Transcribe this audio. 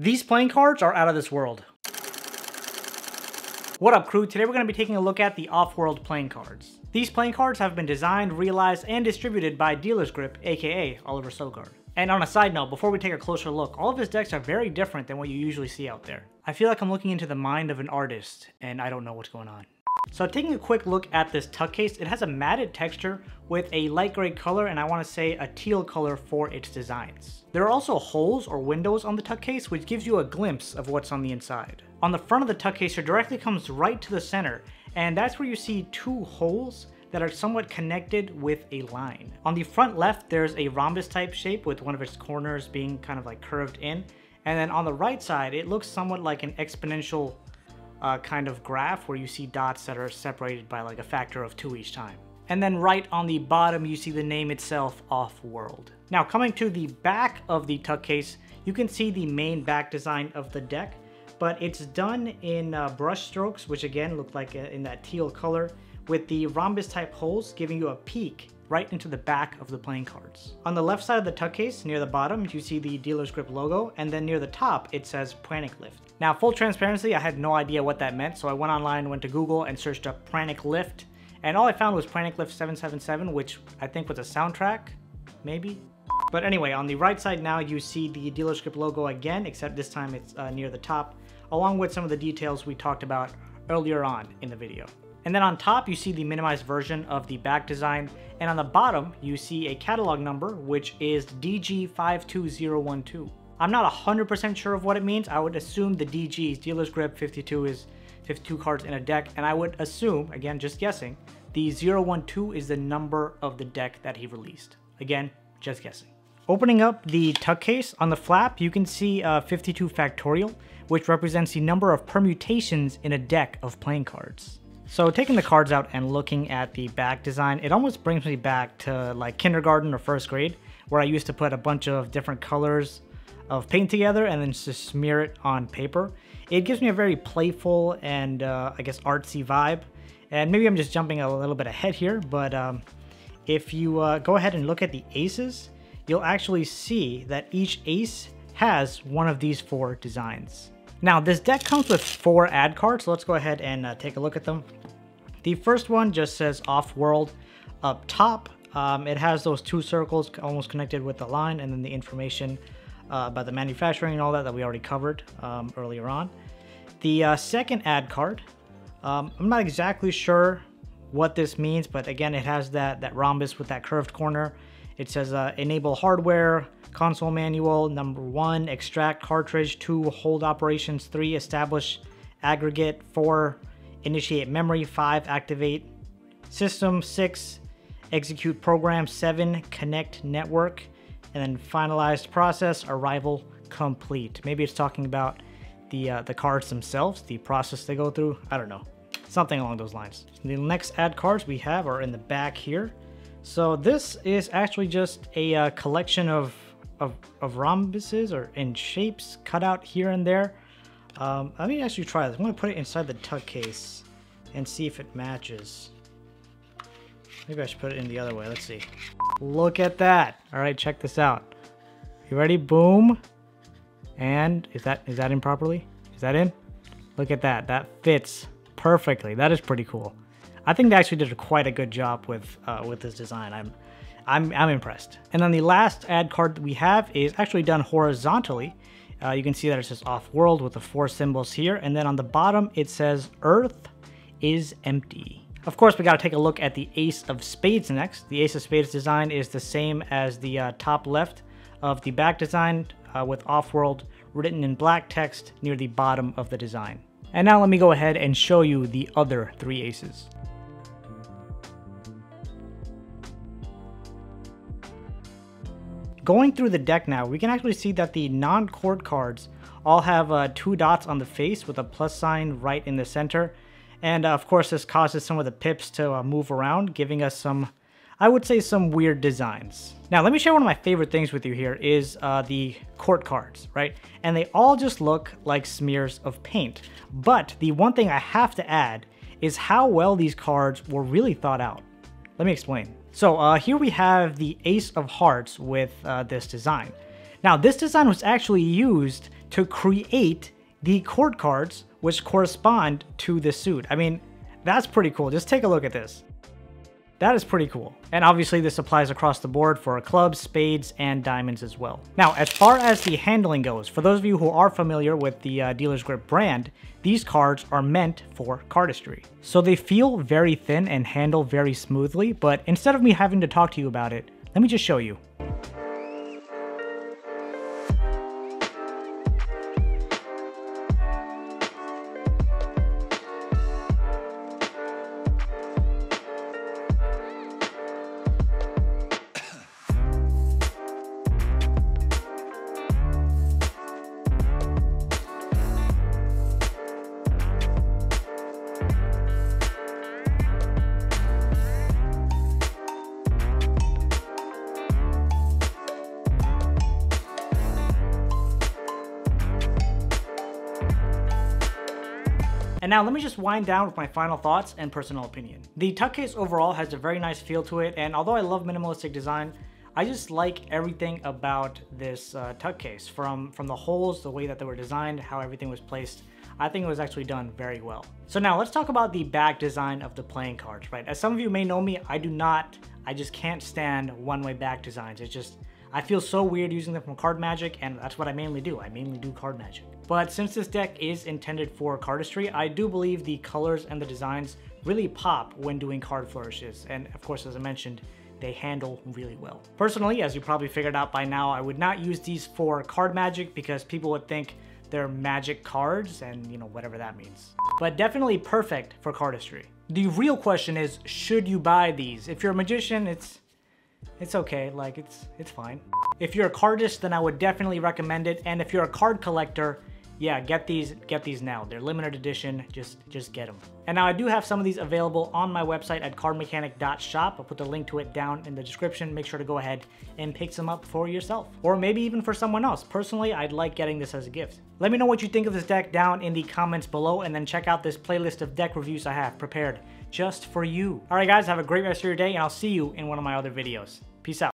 These playing cards are out of this world. What up, crew? Today we're going to be taking a look at the Offworld playing cards. These playing cards have been designed, realized, and distributed by Dealers Grip, aka Oliver Sogard. And on a side note, before we take a closer look, all of his decks are very different than what you usually see out there. I feel like I'm looking into the mind of an artist, and I don't know what's going on. So taking a quick look at this tuck case, it has a matted texture with a light gray color, and I want to say a teal color for its designs. There are also holes or windows on the tuck case, which gives you a glimpse of what's on the inside. On the front of the tuck case, it directly comes right to the center, and that's where you see two holes that are somewhat connected with a line. On the front left, there's a rhombus type shape with one of its corners being kind of like curved in. And then on the right side, it looks somewhat like an exponential kind of graph where you see dots that are separated by like a factor of 2 each time. And then right on the bottom, you see the name itself, Offworld. Now coming to the back of the tuck case, you can see the main back design of the deck, but it's done in brush strokes, which again look like in that teal color, with the rhombus type holes giving you a peek right into the back of the playing cards. On the left side of the tuck case, near the bottom, you see the Dealer's Grip logo, and then near the top, it says Pranic Lift. Now, full transparency, I had no idea what that meant, so I went online, went to Google, and searched up Pranic Lift, and all I found was Pranic Lift 777, which I think was a soundtrack, maybe? But anyway, on the right side now, you see the Dealer's Grip logo again, except this time it's near the top, along with some of the details we talked about earlier on in the video. And then on top, you see the minimized version of the back design. And on the bottom, you see a catalog number, which is DG52012. I'm not 100% sure of what it means. I would assume the DGs, Dealer's Grip 52 is 52 cards in a deck. And I would assume, again, just guessing, the 012 is the number of the deck that he released. Again, just guessing. Opening up the tuck case, on the flap, you can see 52 factorial, which represents the number of permutations in a deck of playing cards. So taking the cards out and looking at the back design, it almost brings me back to like kindergarten or first grade, where I used to put a bunch of different colors of paint together and then just smear it on paper. It gives me a very playful and I guess artsy vibe. And maybe I'm just jumping a little bit ahead here, but if you go ahead and look at the aces, you'll actually see that each ace has one of these four designs. Now, this deck comes with 4 ad cards, so let's go ahead and take a look at them. The first one just says Offworld up top. It has those two circles almost connected with the line, and then the information about the manufacturing and all that we already covered earlier on. The second ad card, I'm not exactly sure what this means, but again, it has that rhombus with that curved corner. It says enable hardware, console manual, #1, extract cartridge, 2, hold operations, 3, establish aggregate, 4, initiate memory, 5, activate system, 6, execute program, 7, connect network, and then finalized process, arrival complete. Maybe it's talking about the cards themselves, the process they go through. I don't know, something along those lines. The next ad cards we have are in the back here. So this is actually just a collection of rhombuses or in shapes cut out here and there. Let me actually try this. I'm gonna put it inside the tuck case and see if it matches. Maybe I should put it in the other way. Let's see. Look at that. All right, check this out. You ready? Boom. And is that in properly? Is that in? Look at that. That fits perfectly. That is pretty cool. I think they actually did quite a good job with this design. I'm impressed. And then the last ad card that we have is actually done horizontally. You can see that it says Offworld with the 4 symbols here. And then on the bottom, it says Earth is empty. Of course, we got to take a look at the Ace of Spades next. The Ace of Spades design is the same as the top left of the back design with Offworld written in black text near the bottom of the design. And now let me go ahead and show you the other 3 aces. Going through the deck now, we can actually see that the non-chord cards all have 2 dots on the face with a plus sign right in the center. And of course, this causes some of the pips to move around, giving us some, I would say, some weird designs. Now, let me share one of my favorite things with you here is the chord cards, right? And they all just look like smears of paint. But the one thing I have to add is how well these cards were really thought out. Let me explain. So here we have the Ace of Hearts with this design. Now, this design was actually used to create the chord cards which correspond to the suit. I mean, that's pretty cool. Just take a look at this. That is pretty cool. And obviously this applies across the board for clubs, spades, and diamonds as well. Now, as far as the handling goes, for those of you who are familiar with the Dealer's Grip brand, these cards are meant for cardistry. So they feel very thin and handle very smoothly, but instead of me having to talk to you about it, let me just show you. And now let me just wind down with my final thoughts and personal opinion. The tuck case overall has a very nice feel to it, and although I love minimalistic design, I just like everything about this tuck case, from the holes, the way that they were designed, how everything was placed. I think it was actually done very well. So now let's talk about the back design of the playing cards, right? As some of you may know me, I just can't stand one-way back designs. It's just, I feel so weird using them from Card Magic, and that's what I mainly do. I mainly do Card Magic. But since this deck is intended for cardistry, I do believe the colors and the designs really pop when doing card flourishes. And of course, as I mentioned, they handle really well. Personally, as you probably figured out by now, I would not use these for Card Magic because people would think they're magic cards and, you know, whatever that means. But definitely perfect for cardistry. The real question is, should you buy these? If you're a magician, it's okay, like it's fine. If you're a cardist, then I would definitely recommend it. And if you're a card collector, yeah, get these now. They're limited edition, just get them. And now I do have some of these available on my website at cardmechanic.shop. I'll put the link to it down in the description. Make sure to go ahead and pick some up for yourself, or maybe even for someone else. Personally, I'd like getting this as a gift. Let me know what you think of this deck down in the comments below, and then check out this playlist of deck reviews I have prepared just for you. All right, guys, have a great rest of your day, and I'll see you in one of my other videos. Peace out.